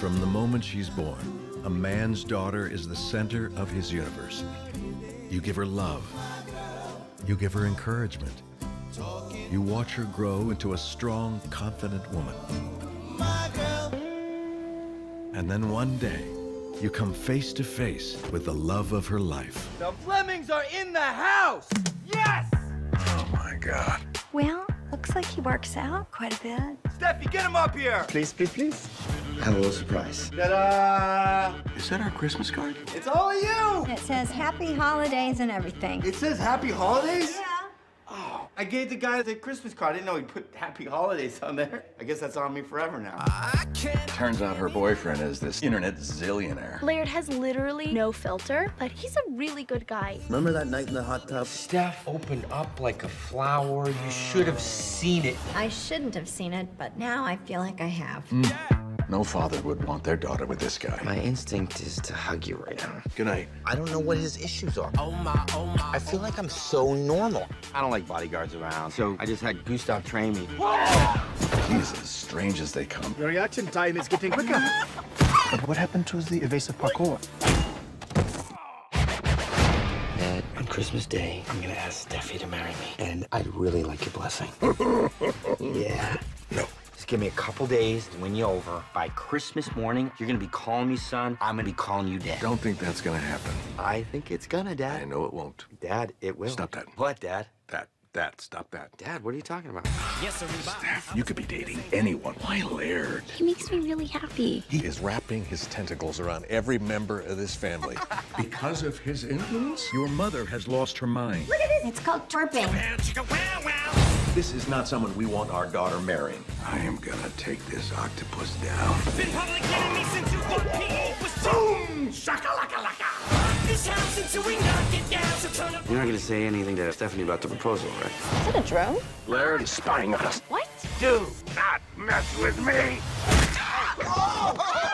From the moment she's born, a man's daughter is the center of his universe. You give her love. You give her encouragement. You watch her grow into a strong, confident woman. And then one day, you come face to face with the love of her life. The Flemings are in the house! Yes! Oh my God. Well, looks like he works out quite a bit. Stephie, get him up here! Please, please, please. I have a little surprise. Ta-da! Is that our Christmas card? It's all of you! It says happy holidays and everything. It says happy holidays? Yeah. Oh, I gave the guy the Christmas card. I didn't know he'd put happy holidays on there. I guess that's on me forever now. Turns out her boyfriend is this internet zillionaire. Laird has literally no filter, but he's a really good guy. Remember that night in the hot tub? Steph opened up like a flower. You should have seen it. I shouldn't have seen it, but now I feel like I have. No father would want their daughter with this guy. My instinct is to hug you right now. Good night. I don't know what his issues are. Oh my. I feel like I'm so normal. I don't like bodyguards around, so I just had Gustav train me. He's as strange as they come. Your reaction time is getting quicker. But what happened to the evasive parkour? Dad, on Christmas Day, I'm gonna ask Stephie to marry me, and I'd really like your blessing. Yeah. No. Just give me a couple days to win you over. By Christmas morning, you're gonna be calling me son. I'm gonna be calling you dad. Don't think that's gonna happen. I think it's gonna, Dad. I know it won't. Dad, it will. Stop that. What, Dad? That. Stop that. Dad, what are you talking about? Yes, Steph, you could be dating anyone. Why Laird? He makes me really happy. He is wrapping his tentacles around every member of this family. Because of his influence, your mother has lost her mind. Look at this. It's called twerping. This is not someone we want our daughter marrying. I am gonna take this octopus down. Been public enemy since you thought P.O. was boom! Shakalaka-laka! This house until we knock it down, so turn up. You're not gonna say anything to Stephanie about the proposal, right? Is that a drone? Laird is spying on us. What? Do not mess with me! Oh!